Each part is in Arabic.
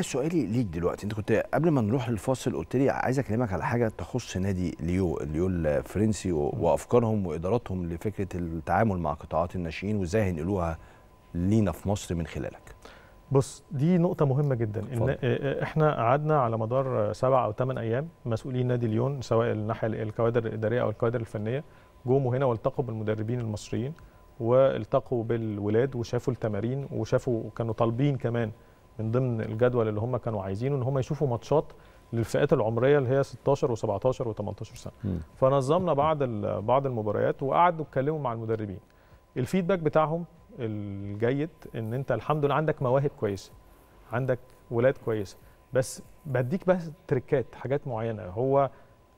سؤالي ليك دلوقتي، انت كنت قبل ما نروح للفاصل قلت لي عايز اكلمك على حاجه تخص نادي ليون الفرنسي وافكارهم واداراتهم لفكره التعامل مع قطاعات الناشئين وازاي هينقلوها لينا في مصر من خلالك. بص، دي نقطه مهمه جدا. إن احنا قعدنا على مدار 7 أو 8 ايام مسؤولين نادي ليون، سواء الناحيه الكوادر الاداريه او الكوادر الفنيه، جم هنا والتقوا بالمدربين المصريين والتقوا بالولاد وشافوا التمارين كانوا طالبين كمان من ضمن الجدول اللي هم كانوا عايزينه ان هم يشوفوا ماتشات للفئات العمريه اللي هي 16 و17 و18 سنه. فنظمنا بعض المباريات وقعدوا يتكلموا مع المدربين. الفيدباك بتاعهم الجيد ان انت الحمد لله عندك مواهب كويسه، عندك ولاد كويسه، بس بديك بس تريكات، حاجات معينه. هو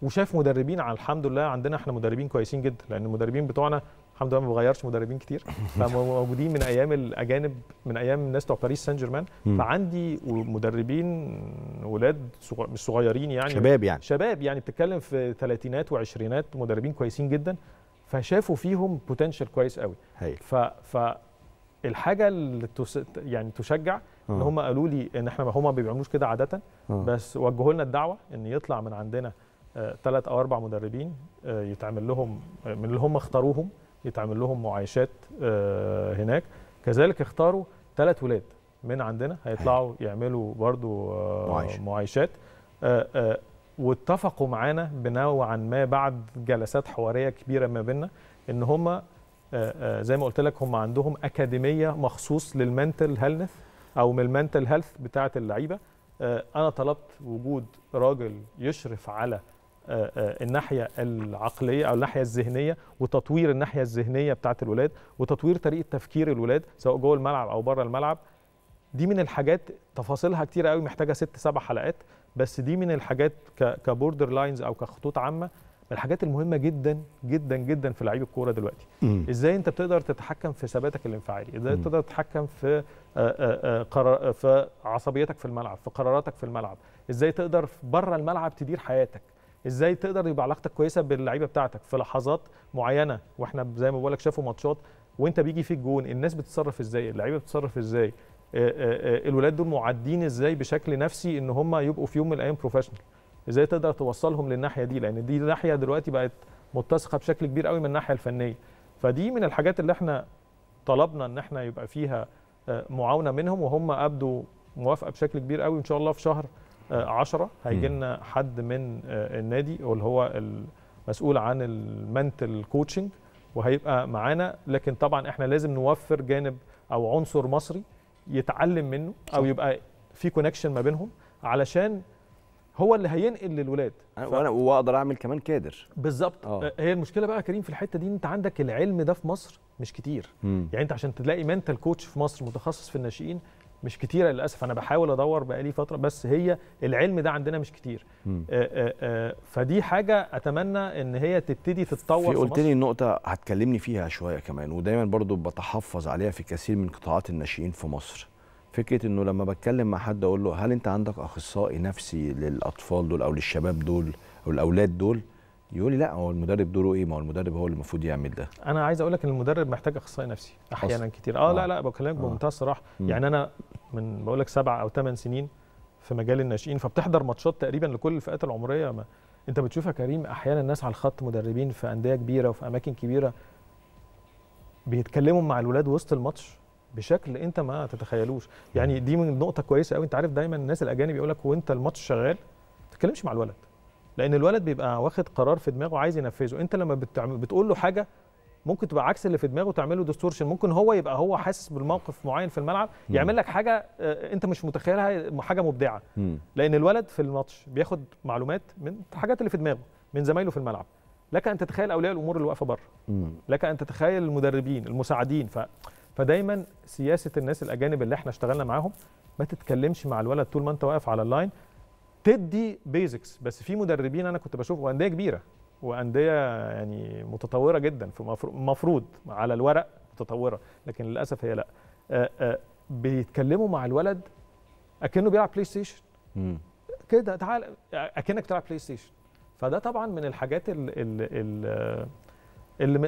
وشاف مدربين، على الحمد لله عندنا احنا مدربين كويسين جدا، لان المدربين بتوعنا الحمد لله ما بغيرش مدربين كتير، فموجودين من ايام الاجانب، من ايام الناس بتوع باريس سان جيرمان. فعندي مدربين ولاد مش صغيرين، يعني شباب يعني بتتكلم في ثلاثينات وعشرينات، مدربين كويسين جدا، فشافوا فيهم بوتنشال كويس قوي. فالحاجه اللي يعني تشجع ان هم قالوا لي ان احنا هم ما بيعملوش كده عاده، بس وجهوا لنا الدعوه ان يطلع من عندنا 3 أو 4 مدربين يتعمل لهم من اللي هم اختاروهم، يتعمل لهم معايشات هناك. كذلك اختاروا 3 ولاد من عندنا هيطلعوا يعملوا برضو معايشات، واتفقوا معانا بنوعا ما بعد جلسات حواريه كبيره ما بيننا ان هم زي ما قلت لك هم عندهم اكاديميه مخصوص للمنتل هيلث او من المنتل هيلث بتاعه اللعيبه. انا طلبت وجود راجل يشرف على الناحيه العقليه او الناحيه الذهنيه وتطوير الناحيه الذهنيه بتاعه الولاد وتطوير طريقه تفكير الولاد سواء جوه الملعب او بره الملعب. دي من الحاجات تفاصيلها كتير قوي، محتاجه 6-7 حلقات، بس دي من الحاجات كبوردر لاينز او كخطوط عامه، من الحاجات المهمه جدا جدا جدا في لعيب الكوره دلوقتي. ازاي انت بتقدر تتحكم في ثباتك الانفعالي، ازاي تقدر تتحكم في في عصبيتك في الملعب، في قراراتك في الملعب، ازاي تقدر بره الملعب تدير حياتك، ازاي تقدر يبقى علاقتك كويسه باللعيبه بتاعتك في لحظات معينه. واحنا زي ما بقول لك شافوا ماتشات وانت بيجي فيك جون، الناس بتتصرف ازاي، اللعيبه بتتصرف ازاي، الولاد دول معدين ازاي بشكل نفسي ان هم يبقوا في يوم من الايام بروفيشنال، ازاي تقدر توصلهم للناحيه دي، لان دي ناحيه دلوقتي بقت متسقه بشكل كبير قوي من الناحيه الفنيه. فدي من الحاجات اللي احنا طلبنا ان احنا يبقى فيها معاونه منهم، وهم ابدوا موافقه بشكل كبير قوي. ان شاء الله في شهر 10 هيجي لنا حد من النادي واللي هو المسؤول عن المنتل كوتشنج وهيبقى معانا، لكن طبعا احنا لازم نوفر جانب او عنصر مصري يتعلم منه او يبقى في كونكشن ما بينهم، علشان هو اللي هينقل للولاد واقدر اعمل كمان كادر بالظبط. هي المشكله بقى كريم في الحته دي، انت عندك العلم ده في مصر مش كتير. يعني انت عشان تلاقي منتال كوتش في مصر متخصص في الناشئين مش كتير للاسف. انا بحاول ادور بقالي فتره، بس هي العلم ده عندنا مش كتير. فدي حاجه اتمنى ان هي تبتدي تتطور في مصر. قلت لي النقطه هتكلمني فيها شويه كمان، ودايما برضو بتحفظ عليها في كثير من قطاعات الناشئين في مصر، فكره انه لما بتكلم مع حد اقول له هل انت عندك اخصائي نفسي للاطفال دول او للشباب دول او الاولاد دول، يقول لي لا، هو المدرب دوره ايه؟ ما هو المدرب هو اللي المفروض يعمل ده. انا عايز اقول لك ان المدرب محتاج اخصائي نفسي احيانا كتير. لا بكلمك بمنتهى الصراحه. يعني انا من بقول لك 7 أو 8 سنين في مجال الناشئين، فبتحضر ماتشات تقريبا لكل الفئات العمريه. ما انت بتشوفها كريم احيانا الناس على الخط، مدربين في انديه كبيره وفي اماكن كبيره بيتكلموا مع الولاد وسط الماتش بشكل انت ما تتخيلوش. يعني دي من نقطه كويسه قوي. انت عارف دايما الناس الاجانب يقول لك وانت الماتش شغال ما تتكلمش مع الولد، لان الولد بيبقى واخد قرار في دماغه عايز ينفذه. انت لما بتقول له حاجه ممكن تبقى عكس اللي في دماغه، تعمله ديستورشن، ممكن هو يبقى هو حاسس بالموقف معين في الملعب يعمل لك حاجه انت مش متخيلها، حاجه مبدعه. لان الولد في الماتش بياخد معلومات من الحاجات اللي في دماغه من زمايله في الملعب. لك ان تتخيل اولياء الامور اللي واقفه بره، لك ان تتخيل المدربين المساعدين. فدايما سياسه الناس الاجانب اللي احنا اشتغلنا معاهم ما تتكلمش مع الولد طول ما انت واقف على اللاين، تدي بيزكس. بس في مدربين انا كنت بشوف وانديه كبيره وانديه يعني متطوره جدا، المفروض على الورق متطوره، لكن للاسف هي لا. بيتكلموا مع الولد اكنه بيلعب بلاي ستيشن كده، تعال اكنك بتلعب بلاي ستيشن. فده طبعا من الحاجات اللي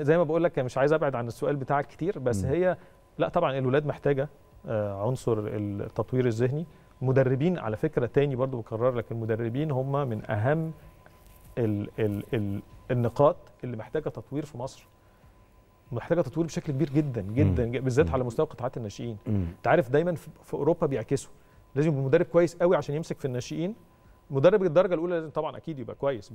زي ما بقول لك مش عايز ابعد عن السؤال بتاعك كتير، بس هي لا طبعا الولاد محتاجه عنصر التطوير الذهني مدربين على فكرة تاني برضو بكرر لك، المدربين هم من أهم ال النقاط اللي محتاجة تطوير في مصر، محتاجة تطوير بشكل كبير جدا جدا بالذات على مستوى قطاعات الناشئين. انت عارف دايما في أوروبا بيعكسوا، لازم يبقى المدرب كويس قوي عشان يمسك في الناشئين، مدرب الدرجة الأولى لازم طبعا أكيد يبقى كويس